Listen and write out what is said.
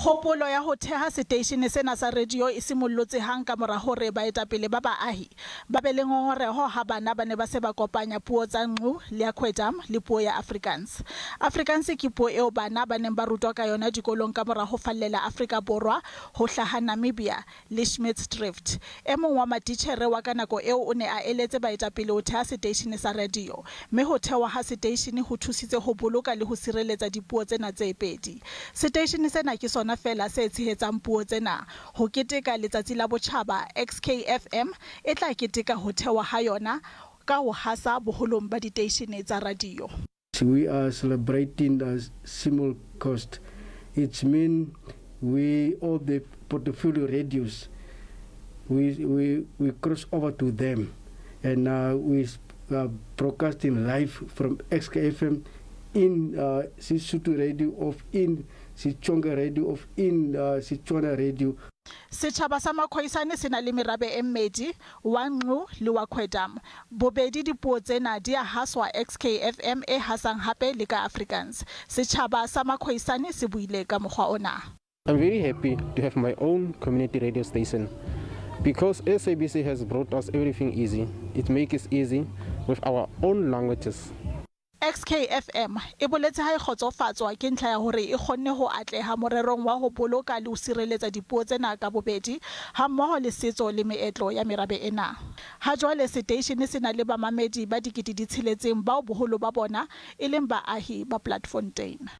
Hopolo ya ho theha station sena sa radio e simollotse hang ka mora hore baetapele ba baahi ba be le ngongoreho ha bana ba ne ba se ba kopanya puo tsa nqu le ya Khwejam le puo ya Afrikaans. Afrikaans ke puo eo bana ba neng ba rutwa ka yona dikolong ka mora ho fallela Afrika Borwa ho hlaha Namibia le Schmidt Drift. E mong wa matitjhere wa ka nako eo o ne a eletse baetapele ho theha station sa radio, mme ho thewa ha station ho thusitse ho boloka le ho sireletsa dipuo tsena tse pedi. Station sena ke sona fela se tshehetsang puo tsena ho keteka letsatsi la botjhaba. XKFM e tla keteka ho thewa ha yona ka ho hasa boholong ba diteishene tsa radio. We are celebrating the simul cost. It means we all the portfolio radios we cross over to them, and we are broadcasting live from XKFM in Sesotho radio of in Sechonga radio of in Setswana radio. Setjhaba sa Makhwaisane se na le merabe e mmedi, wa nqu le wa Khwejam. Bobedi dipuo tsena di a haswa XKFM e hasang hape le ka Afrikaans. Setjhaba sa Makhwaisane se buile ka mokgwa ona. I'm very happy to have my own community radio station, because SABC has brought us everything easy. It makes it easy with our own languages. XKFM e boletse ha e kgotsofatswa ke ntlha ya hore e kgonne ho atleha morerong wa ho boloka le ho sireletsa dipuo tsena ka bobedi ha mmoho le setso le meetlo ya merabe ena. Ha jwale station se na le bamamedi ba 6,000 bao boholo ba bona e leng baahi ba Platfontein.